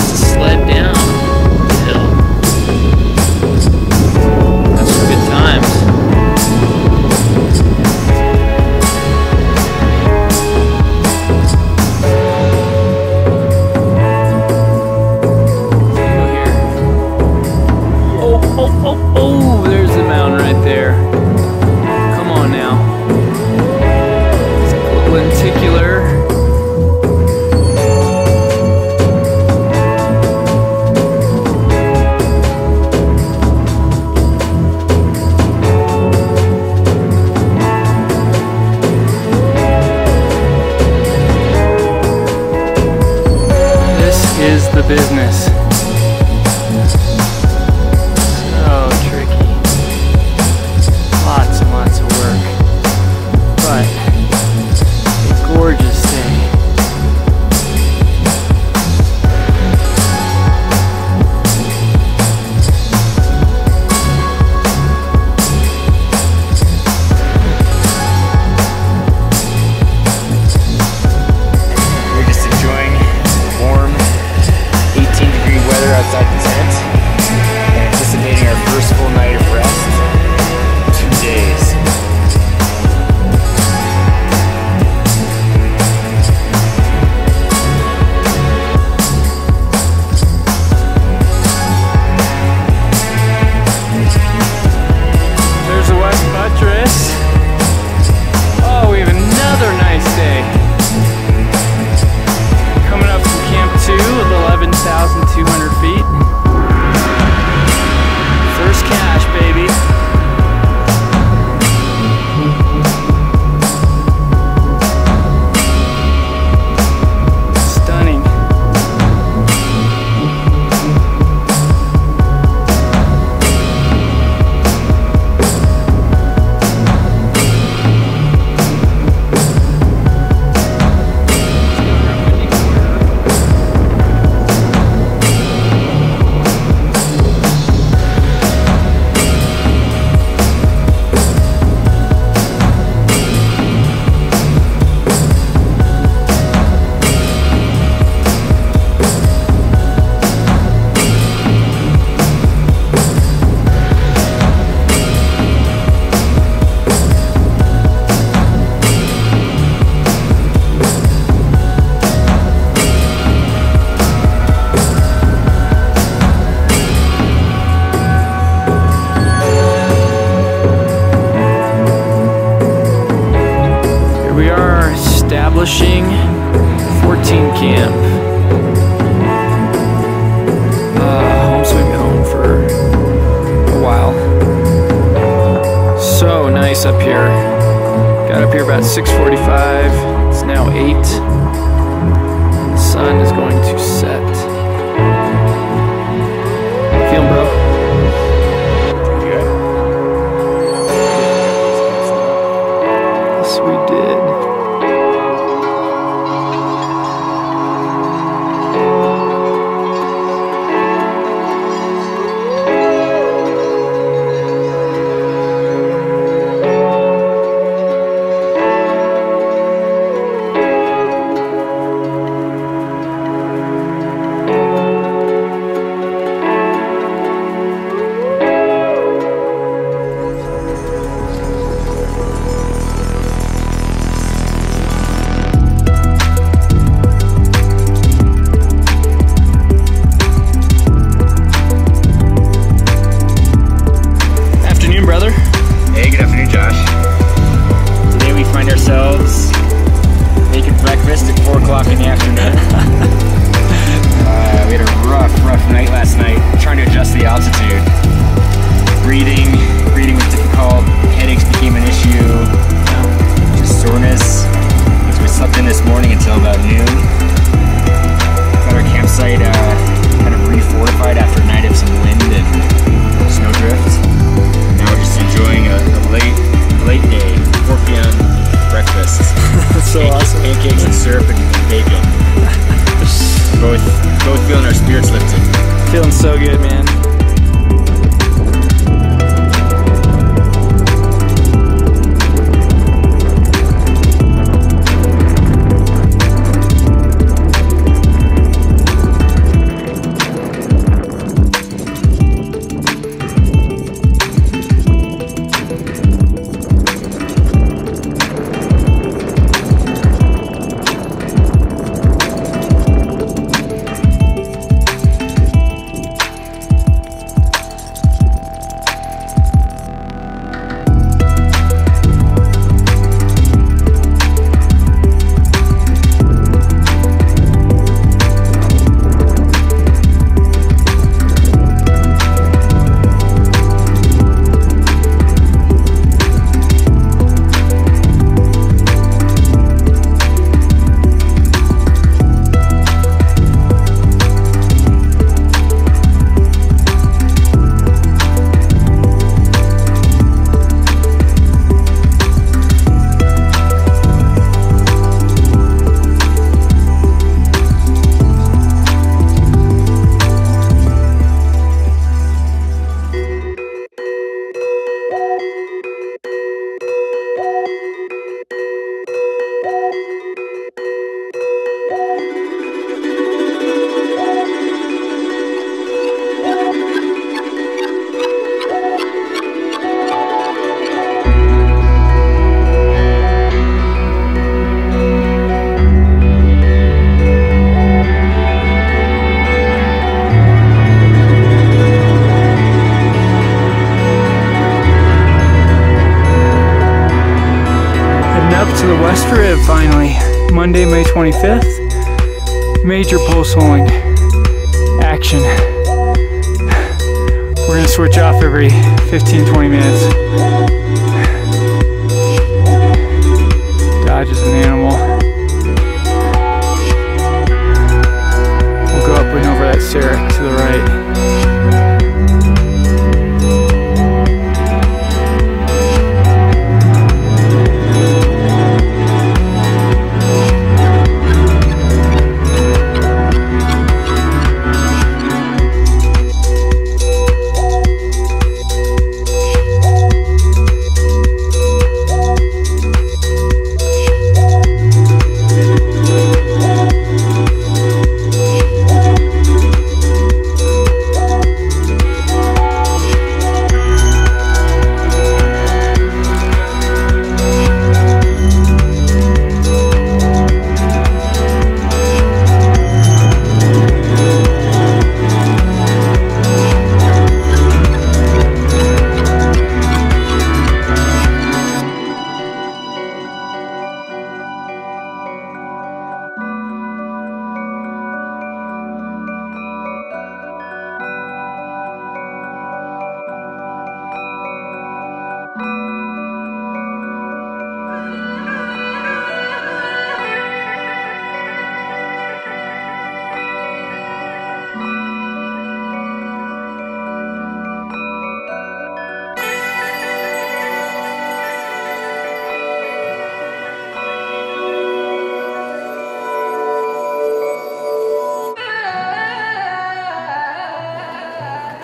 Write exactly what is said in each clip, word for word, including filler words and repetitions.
sled down the hill. That's some good times. Oh, oh, oh, oh, there's the mountain right there. Come on now. It's lenticular. Is the business. So tricky. Lots and lots of work. But a gorgeous day. Outside the tent and anticipating our first full night of rest. Two days. There's the West Buttress. Oh, we have another nice day. Coming up from Camp two with eleven thousand two hundred feet. We are establishing fourteen camp. Uh, home sweet home for a while. So nice up here. Got up here about six forty-five. It's now eight. The sun is going to set. How you feeling, bro? We did. Feeling so good, man. finally, Monday, May twenty-fifth, major pulse holding action. We're gonna switch off every fifteen to twenty minutes. Dodge is an animal. We'll go up and over that serac to the right.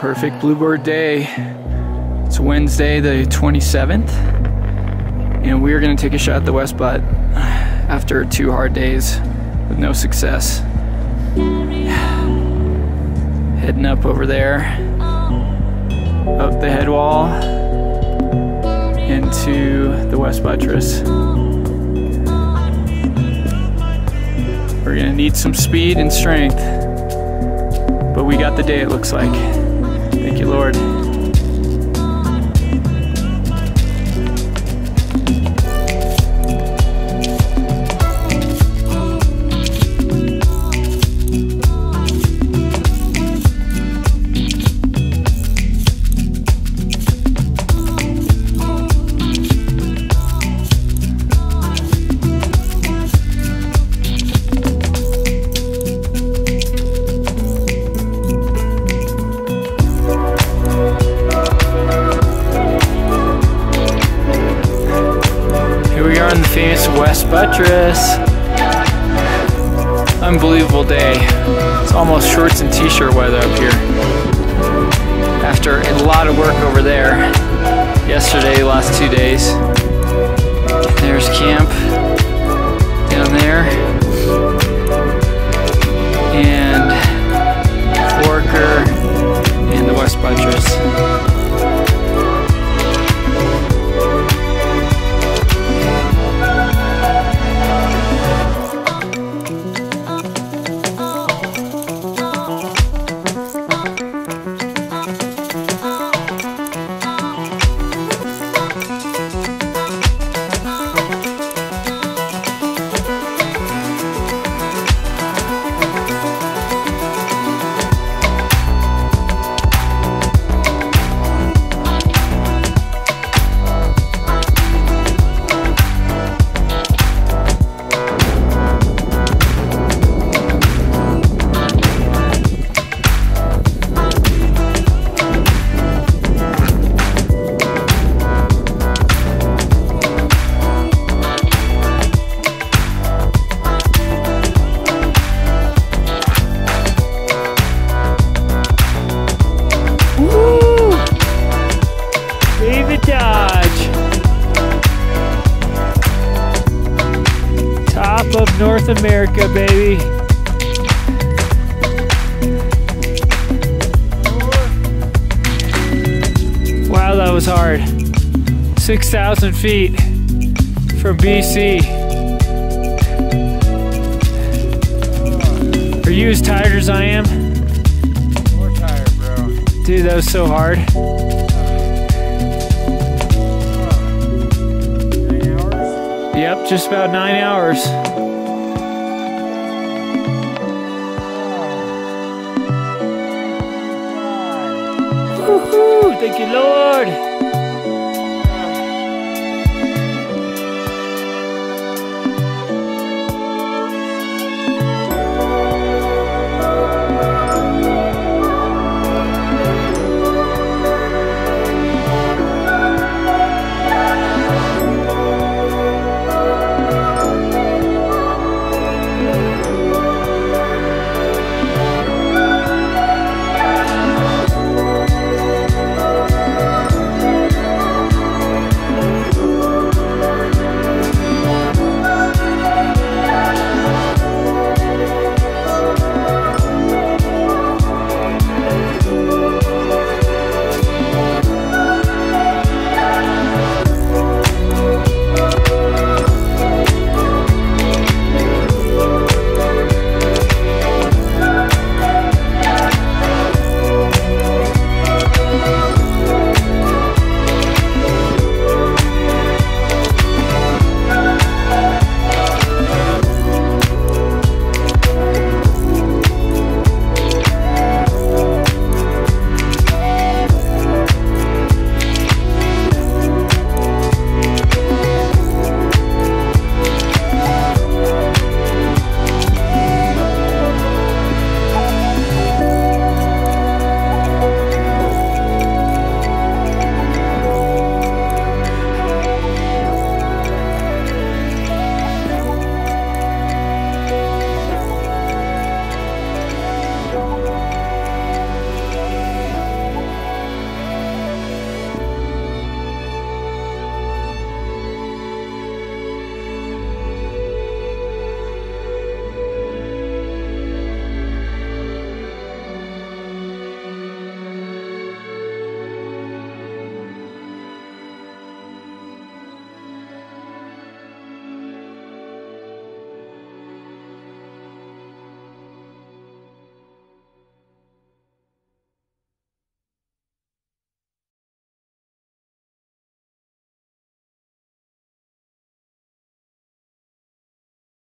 Perfect bluebird day. It's Wednesday the twenty-seventh and we're gonna take a shot at the West Butt after two hard days with no success. Heading up over there, up the head wall into the West Buttress. We're gonna need some speed and strength, but we got the day, it looks like. Thank you, Lord. West Buttress. Unbelievable day. It's almost shorts and t-shirt weather up here. After a lot of work over there yesterday, last two days. There's camp down there. And Forker and the West Buttress. Of North America, baby. Wow, that was hard. six thousand feet from B C. Are you as tired as I am? More tired, bro. Dude, that was so hard. Yep, just about nine hours. Woohoo! Thank you, Lord.